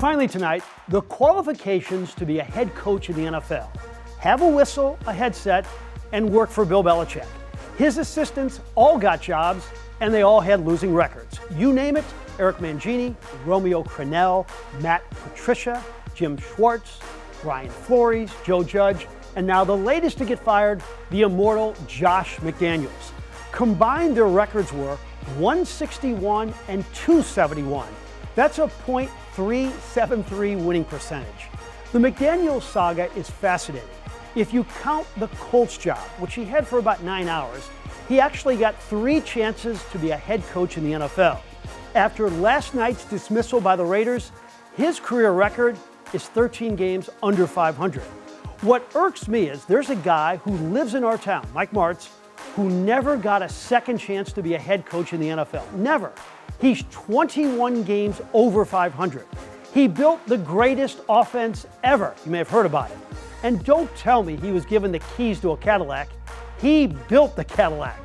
Finally tonight, the qualifications to be a head coach in the NFL. Have a whistle, a headset, and work for Bill Belichick. His assistants all got jobs, and they all had losing records. You name it, Eric Mangini, Romeo Crennel, Matt Patricia, Jim Schwartz, Brian Flores, Joe Judge, and now the latest to get fired, the immortal Josh McDaniels. Combined, their records were 161 and 271. That's a .373 winning percentage. The McDaniels saga is fascinating. If you count the Colts job, which he had for about 9 hours, he actually got 3 chances to be a head coach in the NFL. After last night's dismissal by the Raiders, his career record is 13 games under .500. What irks me is there's a guy who lives in our town, Mike Martz, who never got a second chance to be a head coach in the NFL. Never. He's 21 games over .500. He built the greatest offense ever. You may have heard about it. And don't tell me he was given the keys to a Cadillac. He built the Cadillac.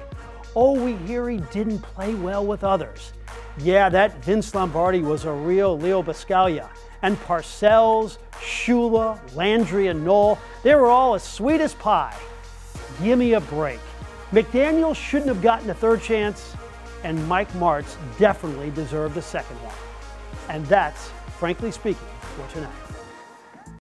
Oh, we hear he didn't play well with others. Yeah, that Vince Lombardi was a real Leo Bascaglia. And Parcells, Shula, Landry, and Knoll, they were all as sweet as pie. Give me a break. McDaniels shouldn't have gotten a third chance, and Mike Martz definitely deserved a second one. And that's Frankly Speaking for tonight.